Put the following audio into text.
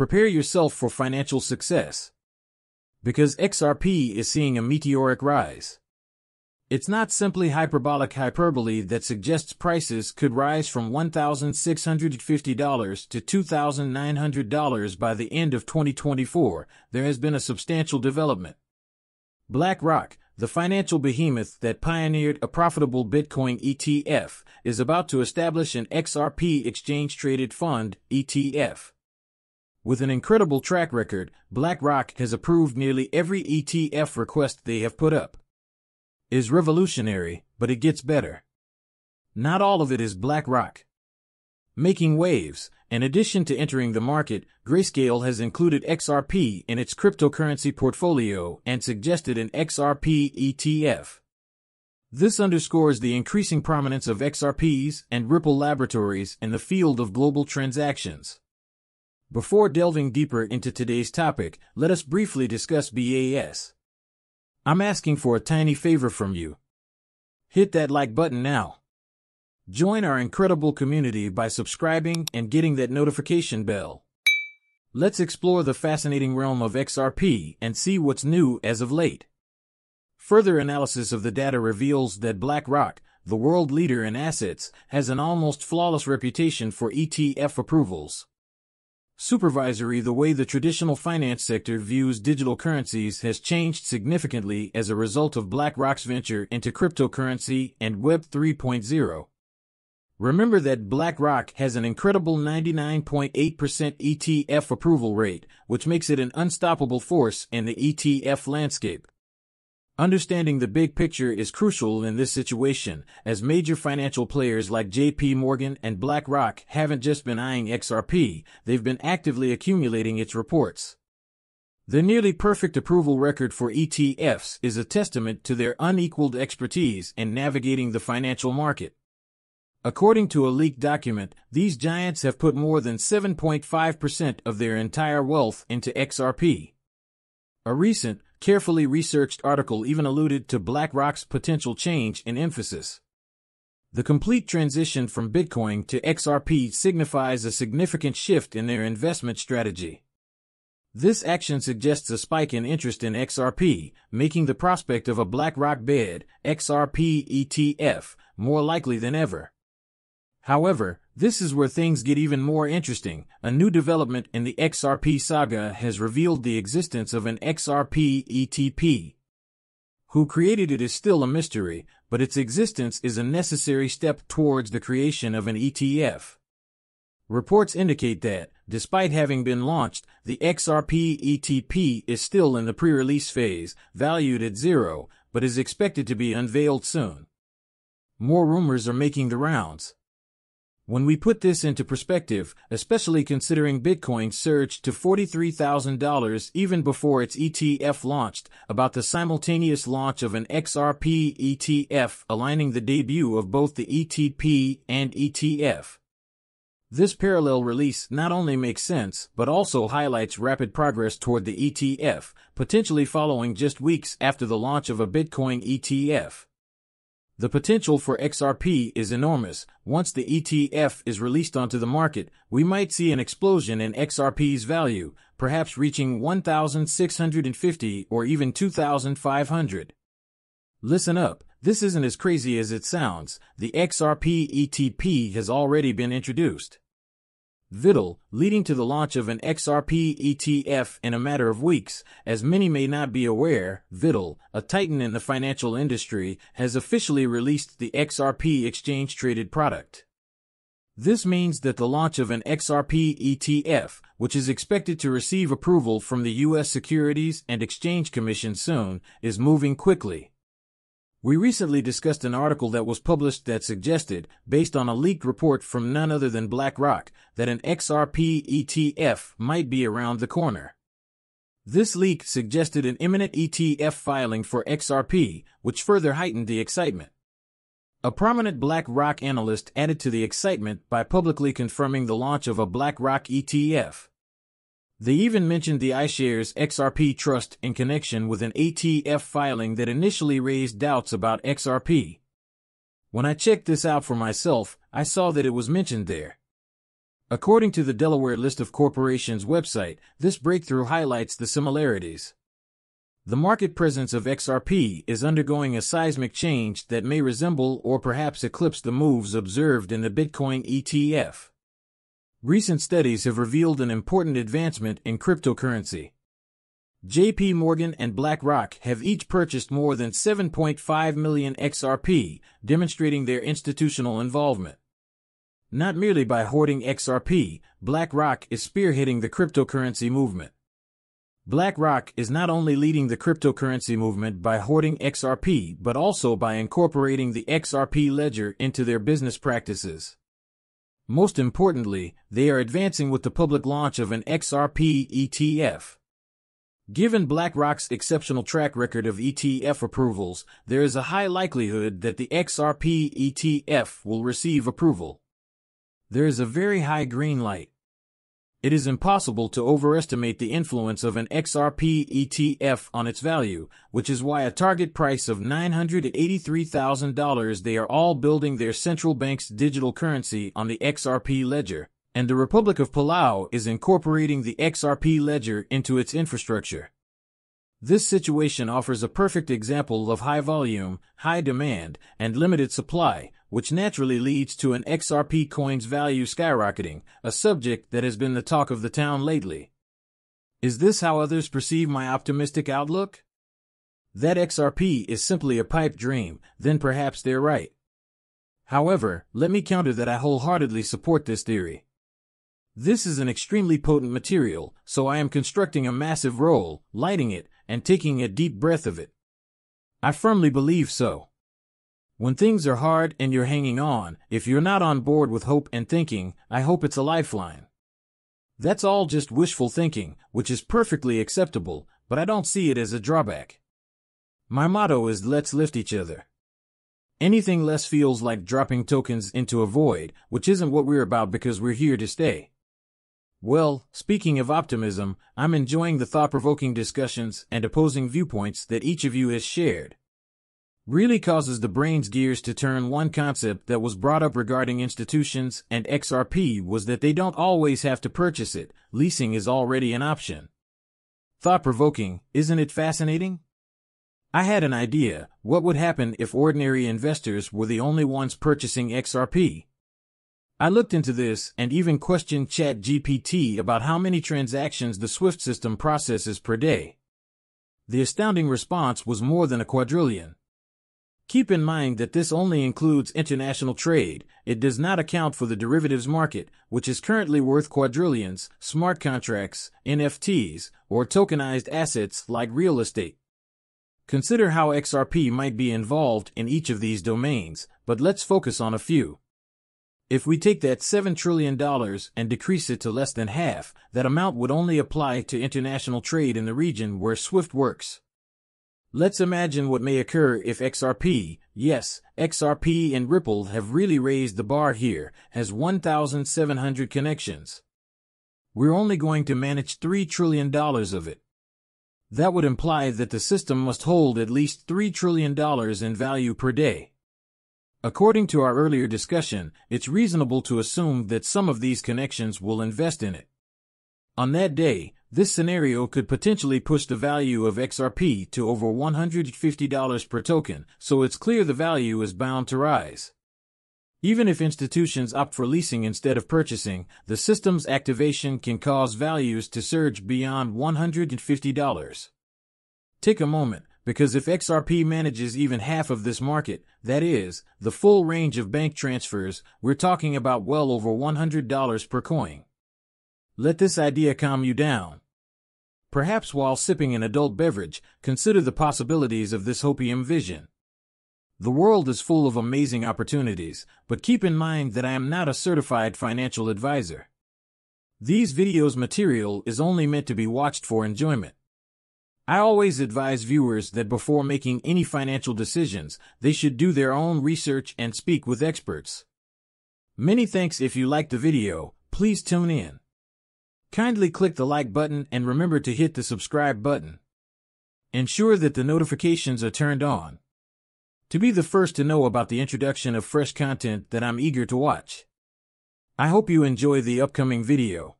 Prepare yourself for financial success, because XRP is seeing a meteoric rise. It's not simply hyperbolic hyperbole that suggests prices could rise from $1,650 to $2,900 by the end of 2024. There has been a substantial development. BlackRock, the financial behemoth that pioneered a profitable Bitcoin ETF, is about to establish an XRP exchange-traded fund ETF. With an incredible track record, BlackRock has approved nearly every ETF request they have put up. It's revolutionary, but it gets better. Not all of it is BlackRock. Making waves, in addition to entering the market, Grayscale has included XRP in its cryptocurrency portfolio and suggested an XRP ETF. This underscores the increasing prominence of XRPs and Ripple Laboratories in the field of global transactions. Before delving deeper into today's topic, let us briefly discuss BAS. I'm asking for a tiny favor from you. Hit that like button now. Join our incredible community by subscribing and getting that notification bell. Let's explore the fascinating realm of XRP and see what's new as of late. Further analysis of the data reveals that BlackRock, the world leader in assets, has an almost flawless reputation for ETF approvals. Supervisory. The way the traditional finance sector views digital currencies has changed significantly as a result of BlackRock's venture into cryptocurrency and Web 3.0. Remember that BlackRock has an incredible 99.8% ETF approval rate, which makes it an unstoppable force in the ETF landscape. Understanding the big picture is crucial in this situation, as major financial players like JP Morgan and BlackRock haven't just been eyeing XRP, they've been actively accumulating its reports. The nearly perfect approval record for ETFs is a testament to their unequaled expertise in navigating the financial market. According to a leaked document, these giants have put more than 7.5% of their entire wealth into XRP. A recent, carefully researched article even alluded to BlackRock's potential change in emphasis. The complete transition from Bitcoin to XRP signifies a significant shift in their investment strategy. This action suggests a spike in interest in XRP, making the prospect of a BlackRock-backed XRP ETF more likely than ever. However, this is where things get even more interesting. A new development in the XRP saga has revealed the existence of an XRP ETP. Who created it is still a mystery, but its existence is a necessary step towards the creation of an ETF. Reports indicate that, despite having been launched, the XRP ETP is still in the pre-release phase, valued at $0, but is expected to be unveiled soon. More rumors are making the rounds. When we put this into perspective, especially considering Bitcoin surged to $43,000 even before its ETF launched, about the simultaneous launch of an XRP ETF aligning the debut of both the ETP and ETF. This parallel release not only makes sense, but also highlights rapid progress toward the ETF, potentially following just weeks after the launch of a Bitcoin ETF. The potential for XRP is enormous. Once the ETF is released onto the market, we might see an explosion in XRP's value, perhaps reaching $1,650 or even $2,500. Listen up, this isn't as crazy as it sounds. The XRP ETP has already been introduced. Vitol, leading to the launch of an XRP ETF in a matter of weeks. As many may not be aware, Vitol, a titan in the financial industry, has officially released the XRP exchange-traded product. This means that the launch of an XRP ETF, which is expected to receive approval from the U.S. Securities and Exchange Commission soon, is moving quickly. We recently discussed an article that was published that suggested, based on a leaked report from none other than BlackRock, that an XRP ETF might be around the corner. This leak suggested an imminent ETF filing for XRP, which further heightened the excitement. A prominent BlackRock analyst added to the excitement by publicly confirming the launch of a BlackRock ETF. They even mentioned the iShares XRP Trust in connection with an ETF filing that initially raised doubts about XRP. When I checked this out for myself, I saw that it was mentioned there. According to the Delaware List of Corporations website, this breakthrough highlights the similarities. The market presence of XRP is undergoing a seismic change that may resemble or perhaps eclipse the moves observed in the Bitcoin ETF. Recent studies have revealed an important advancement in cryptocurrency. JP Morgan and BlackRock have each purchased more than 7.5 million XRP, demonstrating their institutional involvement. Not merely by hoarding XRP, BlackRock is spearheading the cryptocurrency movement. BlackRock is not only leading the cryptocurrency movement by hoarding XRP, but also by incorporating the XRP ledger into their business practices. Most importantly, they are advancing with the public launch of an XRP ETF. Given BlackRock's exceptional track record of ETF approvals, there is a high likelihood that the XRP ETF will receive approval. There is a very high green light. It is impossible to overestimate the influence of an XRP ETF on its value, which is why a target price of $983,000 they are all building their central bank's digital currency on the XRP ledger. And the Republic of Palau is incorporating the XRP ledger into its infrastructure. This situation offers a perfect example of high volume, high demand, and limited supply, which naturally leads to an XRP coin's value skyrocketing, a subject that has been the talk of the town lately. Is this how others perceive my optimistic outlook? That XRP is simply a pipe dream, then perhaps they're right. However, let me counter that I wholeheartedly support this theory. This is an extremely potent material, so I am constructing a massive roll, lighting it, and taking a deep breath of it. I firmly believe so. When things are hard and you're hanging on, if you're not on board with hope and thinking, I hope it's a lifeline. That's all just wishful thinking, which is perfectly acceptable, but I don't see it as a drawback. My motto is let's lift each other. Anything less feels like dropping tokens into a void, which isn't what we're about because we're here to stay. Well, speaking of optimism, I'm enjoying the thought-provoking discussions and opposing viewpoints that each of you has shared. Really causes the brain's gears to turn. One concept that was brought up regarding institutions and XRP was that they don't always have to purchase it. Leasing is already an option. Thought-provoking, isn't it fascinating? I had an idea. What would happen if ordinary investors were the only ones purchasing XRP? I looked into this and even questioned ChatGPT about how many transactions the Swift system processes per day. The astounding response was more than a quadrillion. Keep in mind that this only includes international trade. It does not account for the derivatives market, which is currently worth quadrillions, smart contracts, NFTs, or tokenized assets like real estate. Consider how XRP might be involved in each of these domains, but let's focus on a few. If we take that $7 trillion and decrease it to less than half, that amount would only apply to international trade in the region where Swift works. Let's imagine what may occur if XRP, yes, XRP and Ripple have really raised the bar here, has 1,700 connections. We're only going to manage $3 trillion of it. That would imply that the system must hold at least $3 trillion in value per day. According to our earlier discussion, it's reasonable to assume that some of these connections will invest in it. On that day, this scenario could potentially push the value of XRP to over $150 per token, so it's clear the value is bound to rise. Even if institutions opt for leasing instead of purchasing, the system's activation can cause values to surge beyond $150. Take a moment. Because if XRP manages even half of this market, that is, the full range of bank transfers, we're talking about well over $100 per coin. Let this idea calm you down. Perhaps while sipping an adult beverage, consider the possibilities of this hopium vision. The world is full of amazing opportunities, but keep in mind that I am not a certified financial advisor. These videos' material is only meant to be watched for enjoyment. I always advise viewers that before making any financial decisions, they should do their own research and speak with experts. Many thanks. If you liked the video, please tune in. Kindly click the like button and remember to hit the subscribe button. Ensure that the notifications are turned on to be the first to know about the introduction of fresh content that I'm eager to watch. I hope you enjoy the upcoming video.